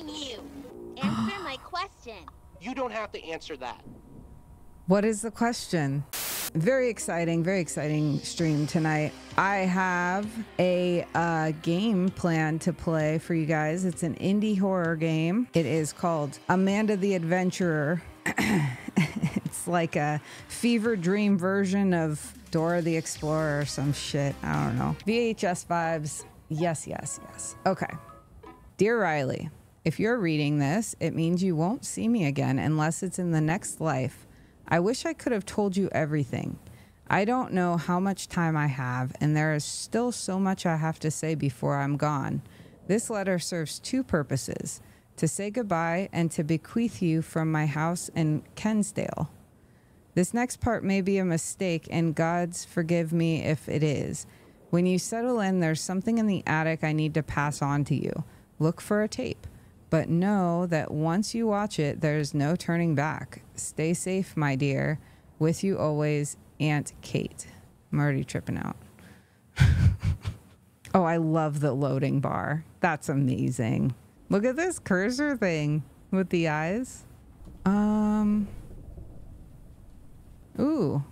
asking you. Answer my question. You don't have to answer that. What is the question? Very exciting stream tonight. I have a game plan to play for you guys. It's an indie horror game. It is called Amanda the Adventurer. It's like a fever dream version of Dora the Explorer or some shit. I don't know. VHS vibes. Yes, yes, yes. Okay. Dear Riley, if you're reading this, it means you won't see me again unless it's in the next life. I wish I could have told you everything. I don't know how much time I have, and there is still so much I have to say before I'm gone. This letter serves two purposes: to say goodbye and to bequeath you from my house in Kensdale. This next part may be a mistake, and God's forgive me if it is. When you settle in, there's something in the attic I need to pass on to you. Look for a tape. But know that once you watch it, there's no turning back. Stay safe, my dear. With you always, Aunt Kate. I'm already tripping out. Oh, I love the loading bar. That's amazing. Look at this cursor thing with the eyes. Ooh.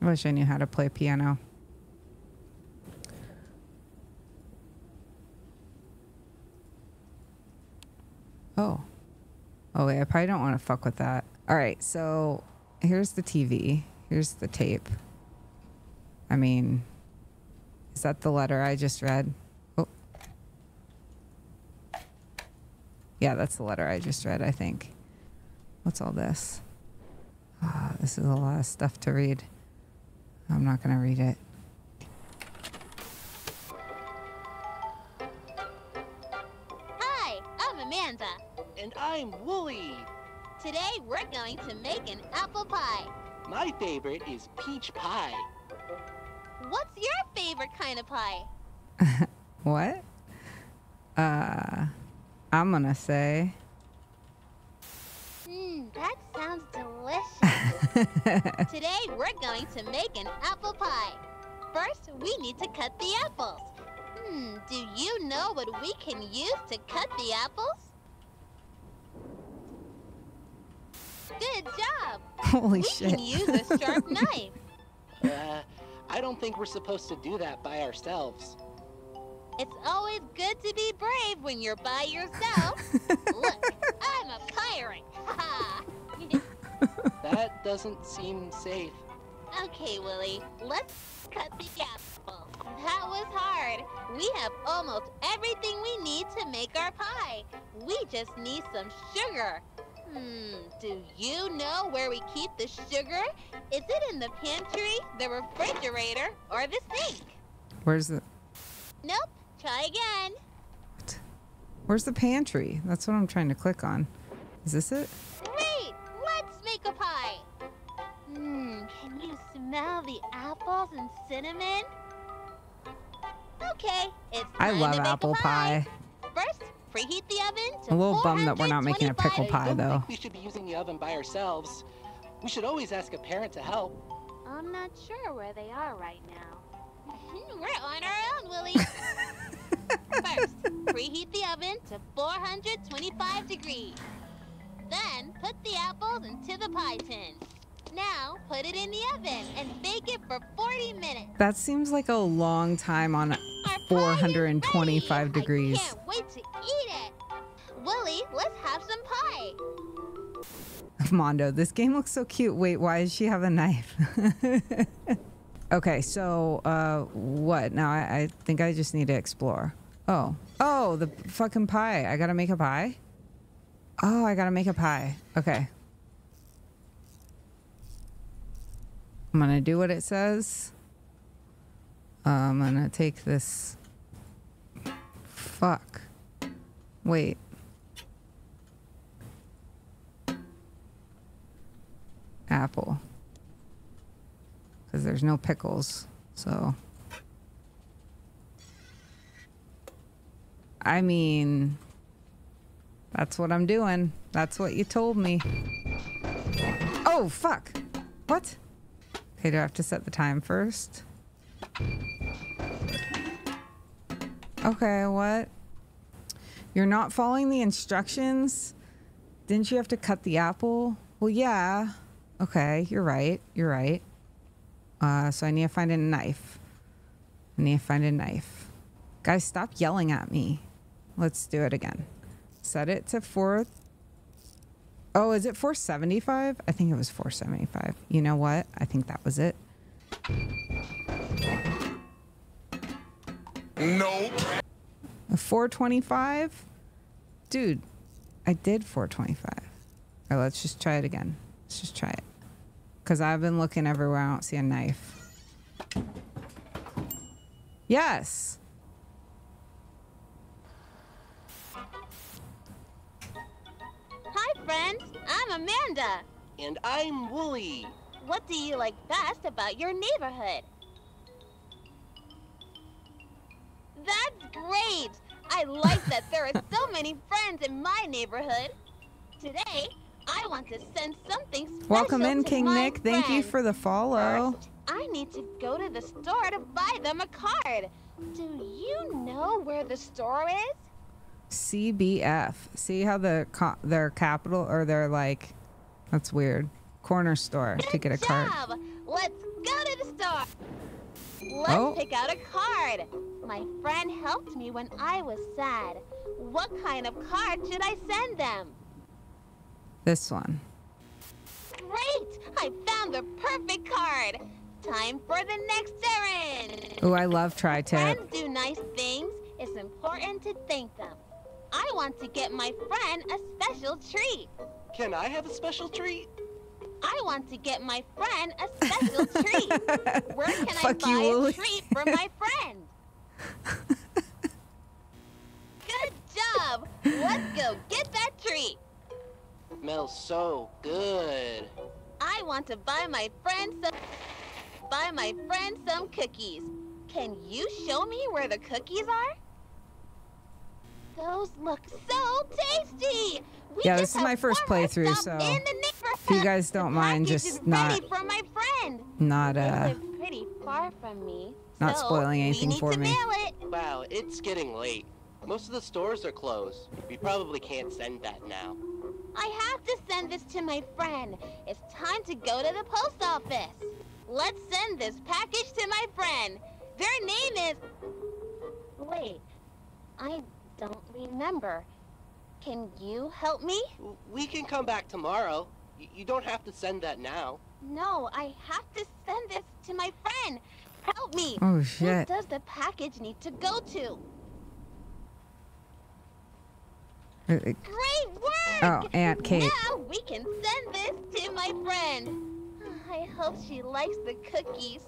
I wish I knew how to play piano. Oh. Oh wait, I probably don't want to fuck with that. Alright, so here's the TV. Here's the tape. I mean, is that the letter I just read? Oh. Yeah, that's the letter I just read, I think. What's all this? Oh, this is a lot of stuff to read. I'm not gonna read it. And I'm Wooly. Today we're going to make an apple pie. My favorite is peach pie. What's your favorite kind of pie? What? I'm gonna say. That sounds delicious. Today we're going to make an apple pie. First, we need to cut the apples. Do you know what we can use to cut the apples? Good job! Holy shit. We can use a sharp knife. I don't think we're supposed to do that by ourselves. It's always good to be brave when you're by yourself. Look, I'm a pirate. That doesn't seem safe. Okay, Willy, let's cut the apple. That was hard. We have almost everything we need to make our pie. We just need some sugar. Do you know where we keep the sugar? Is it in the pantry, the refrigerator, or the sink? Where's the... Nope. Try again. What? Where's the pantry? That's what I'm trying to click on. Is this it? Great! Let's make a pie. Can you smell the apples and cinnamon? Okay, it's time to make a pie. I love apple pie. First, preheat the oven to 425. I'm a little bummed that we're not making a pickle pie, though. I think we should be using the oven by ourselves. We should always ask a parent to help. I'm not sure where they are right now. We're on our own, Willy. First, preheat the oven to 425 degrees. Then, put the apples into the pie tin. Now, put it in the oven and bake it for 40 minutes. That seems like a long time on 425 degrees. I can't wait to eat it. Willy, let's have some pie. Mondo, this game looks so cute. Wait, why does she have a knife? Okay, so what? Now I think I just need to explore. Oh, the fucking pie. I gotta make a pie. Oh, I gotta make a pie. Okay. I'm gonna do what it says. I'm gonna take this. Fuck. Wait. Apple. Because there's no pickles, so. I mean, that's what I'm doing. That's what you told me. Oh, fuck. What? Okay, do I have to set the time first? Okay, what? You're not following the instructions? Didn't you have to cut the apple? Well, yeah. Okay, you're right. You're right. So I need to find a knife. I need to find a knife. Guys, stop yelling at me. Let's do it again. Set it to 4. Oh, is it 475? I think it was 475. You know what? I think that was it. Nope. A 425? Dude, I did 425. All right, let's just try it again. Let's just try it. Because I've been looking everywhere. I don't see a knife. Yes. Hi, friend. I'm Amanda. And I'm Wooly. What do you like best about your neighborhood? That's great. I like that there are so many friends in my neighborhood. Today, I want to send something special. Welcome in, King Nick. Thank you for the follow. First, I need to go to the store to buy them a card. Do you know where the store is? CBF. See how the their capital or their like, that's weird. Corner store. Good to get a job. Card. Let's go to the store. Let's pick out a card. My friend helped me when I was sad. What kind of card should I send them? This one. Great! I found the perfect card! Time for the next errand! Ooh, I love tri-tip. Friends do nice things. It's important to thank them. I want to get my friend a special treat. Can I have a special treat? I want to get my friend a special treat. Where can I buy a treat for my friend? Good job! Let's go get that treat! Smells so good. I want to buy my friend some cookies. Can you show me where the cookies are? Those look so tasty. We yeah, this is my first playthrough, so if you guys don't mind just pretty far from me. Not spoiling anything for me. Wow, it's getting late. Most of the stores are closed. We probably can't send that now. I have to send this to my friend. It's time to go to the post office. Let's send this package to my friend. Their name is... Wait, I don't remember. Can you help me? We can come back tomorrow. You don't have to send that now. No, I have to send this to my friend. Help me! Oh shit! Who does the package need to go to? Great work! Oh, Aunt Kate. Now we can send this to my friend. I hope she likes the cookies.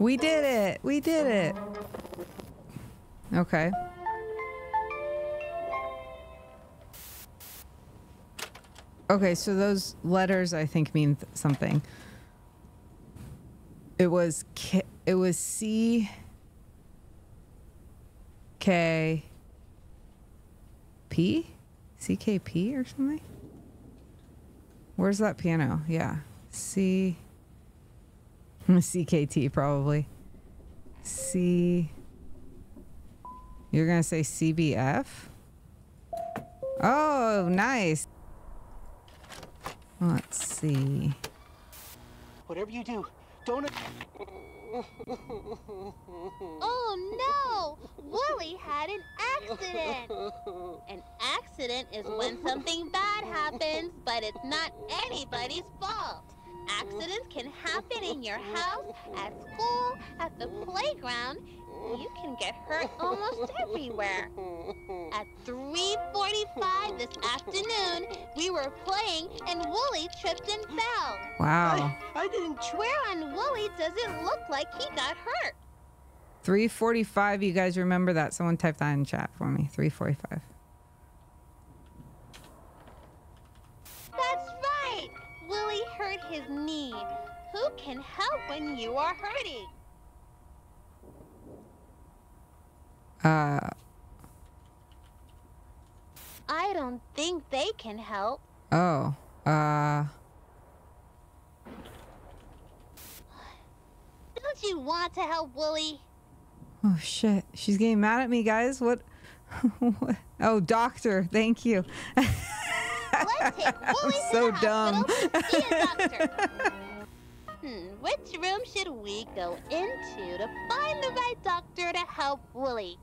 We did it! We did it! Okay. Okay, so those letters I think mean something. It was C K P? CKP or something? Where's that piano? Yeah. C CKT probably. C You're going to say CBF? Oh, nice. Let's see. Whatever you do, don't... Oh no! Wooly had an accident! An accident is when something bad happens, but it's not anybody's fault. Accidents can happen in your house, at school, at the playground. You can get hurt almost everywhere. At 3:45 this afternoon, we were playing and Wooly tripped and fell. Wow. I didn't trip. Where on Wooly does it look like he got hurt? 3:45, you guys remember that? Someone typed that in chat for me. 3:45. That's right. Wooly hurt his knee. Who can help when you are hurting? I don't think they can help. Oh. want to help Willie. Oh, shit. She's getting mad at me, guys. What? What? Oh, doctor. Thank you. Let's take Willie to the hospital to see a doctor. Which room should we go into to find the right doctor to help Willie?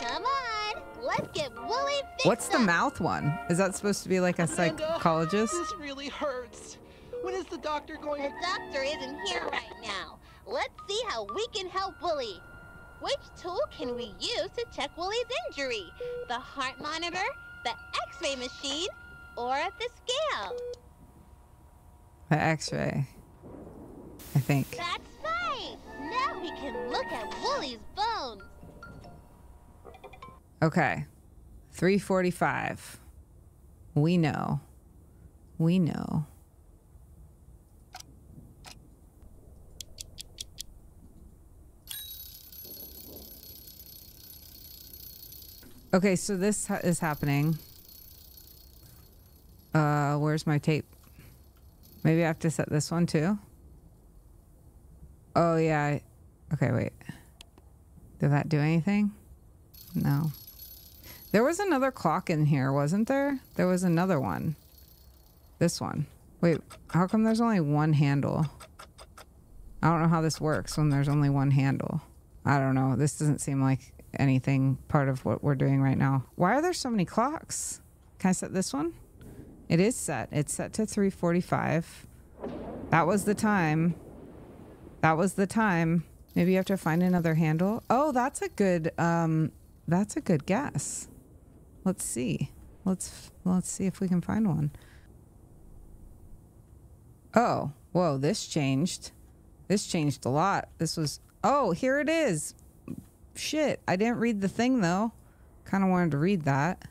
Come on, let's get Willie fixed. What's the mouth one? Is that supposed to be like a psychologist? This really hurts. When is the doctor going? The doctor isn't here right now. Let's see how we can help Willie. Which tool can we use to check Willie's injury? The heart monitor, the x-ray machine, or the scale? The x-ray, I think. That's right. Now we can look at Willie's bones. Okay, 345. We know. We know. Okay, so this is happening. Where's my tape? Maybe I have to set this one too. Oh yeah. Okay, wait. Did that do anything? No. There was another clock in here, wasn't there? There was another one. This one. Wait, how come there's only one handle? I don't know how this works when there's only one handle. I don't know. This doesn't seem like anything part of what we're doing right now. Why are there so many clocks? Can I set this one? It is set. It's set to 3:45. That was the time. That was the time. Maybe you have to find another handle. Oh, that's a good guess. Let's see. Let's see if we can find one. Oh, whoa, this changed. This changed a lot. This was, oh, here it is. Shit, I didn't read the thing though. Kind of wanted to read that.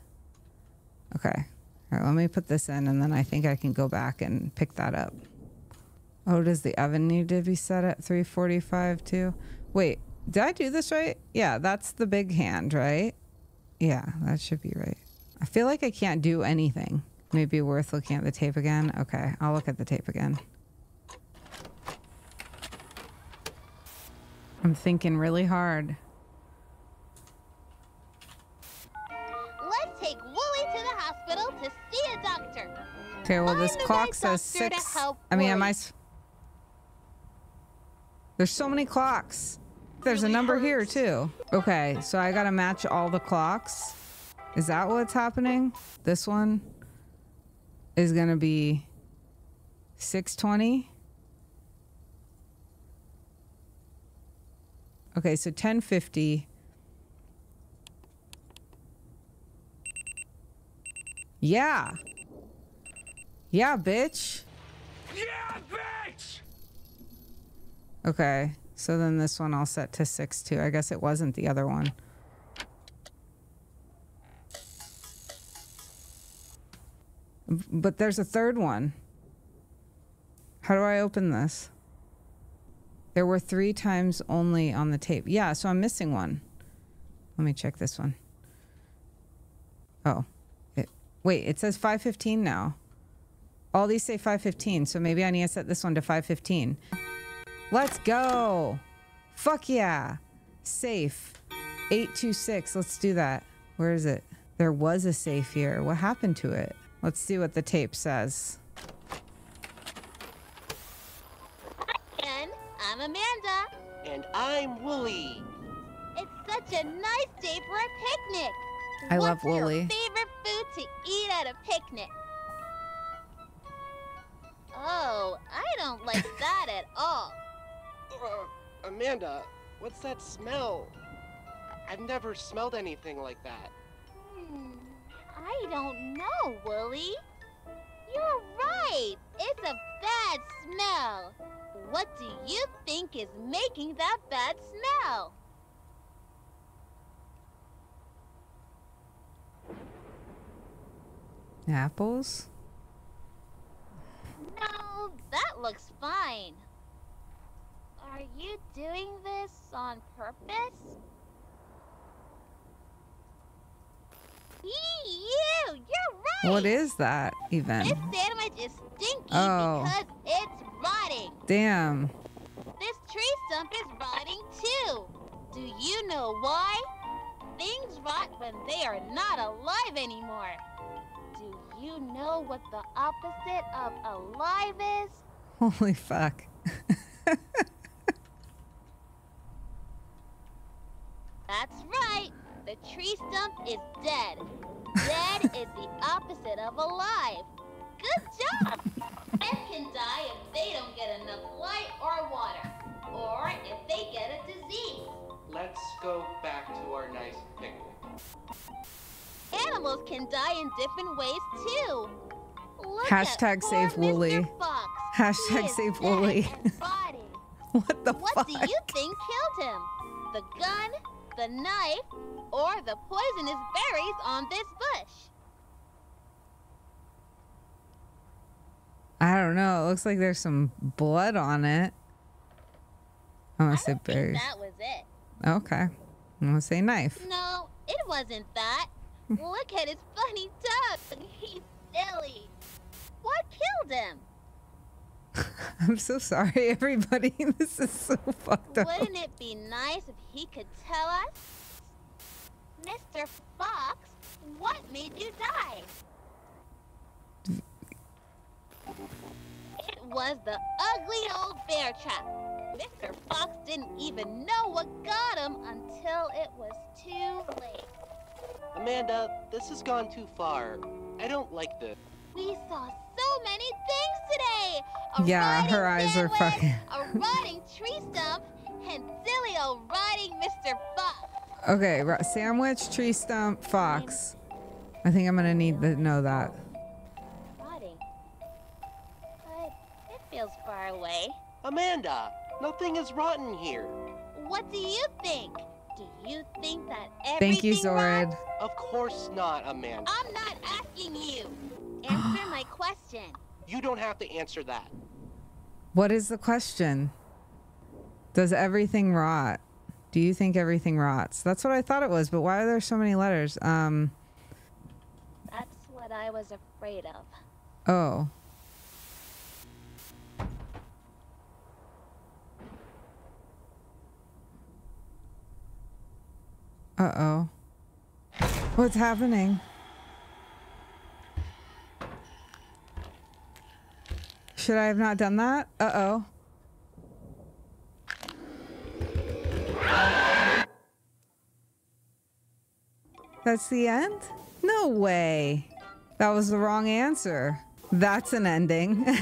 Okay. All right, let me put this in and then I think I can go back and pick that up. Oh, does the oven need to be set at 3:45 too? Wait, did I do this right? Yeah, that's the big hand, right? Yeah, that should be right. I feel like I can't do anything. Maybe worth looking at the tape again. Okay, I'll look at the tape again. I'm thinking really hard. Let's take Willie to the hospital to see a doctor. Okay, well this clock says 6. I mean, am I... There's so many clocks. There's a number here too. Okay, so I gotta match all the clocks. Is that what's happening? This one is gonna be 6:20. Okay, so 10:50. Yeah. Yeah, bitch. Yeah, bitch. Okay. So then this one I'll set to 6 too. I guess it wasn't the other one. But there's a third one. How do I open this? There were 3 times only on the tape. Yeah, so I'm missing one. Let me check this one. Oh. Wait, it says 5:15 now. All these say 5:15, so maybe I need to set this one to 5:15. Let's go. Fuck yeah. Safe. 826. Let's do that. Where is it? There was a safe here. What happened to it? Let's see what the tape says. Again, I'm Amanda. And I'm Willie. It's such a nice day for a picnic. I love Willie. What's your favorite food to eat at a picnic? Oh, I don't like that at all. Amanda, what's that smell? I've never smelled anything like that. I don't know, Willie. You're right. It's a bad smell. What do you think is making that bad smell? Apples? No, that looks fine. Are you doing this on purpose? Ew, you're right! What is that even? This sandwich is stinky because it's rotting. Damn. This tree stump is rotting too. Do you know why? Things rot when they are not alive anymore. Do you know what the opposite of alive is? Holy fuck. That's right. The tree stump is dead. Dead is the opposite of alive. Good job! Men can die if they don't get enough light or water, or if they get a disease. Let's go back to our nice picnic. Animals can die in different ways too. Look # save Wooly. # save Wooly. What the fuck? What do you think killed him? The gun, the knife, or the poisonous berries on this bush? I don't know. It looks like there's some blood on it. I'm gonna say berries. That was it. Okay. I'm gonna say knife. No, it wasn't that. Look at his funny tongue. He's silly. What killed him? I'm so sorry, everybody. This is so fucked up. Wouldn't it be nice if he could tell us? Mr. Fox, what made you die? It was the ugly old bear trap. Mr. Fox didn't even know what got him until it was too late. Amanda, this has gone too far. I don't like this. We saw so many things today. Yeah, her eyes are fucking... a rotting tree stump and silly old rotting Mr. Fox. Okay, sandwich, tree stump, fox. I think I'm gonna need to know that. Feels far away. Amanda, nothing is rotten here. What do you think? Do you think that everything Thank you, Zorid. Rots? Of course not, Amanda. I'm not asking you. Answer my question. You don't have to answer that. What is the question? Does everything rot? Do you think everything rots? That's what I thought it was, but why are there so many letters? That's what I was afraid of. Oh. Uh-oh. What's happening? Should I have not done that? Uh-oh. That's the end? No way. That was the wrong answer. That's an ending.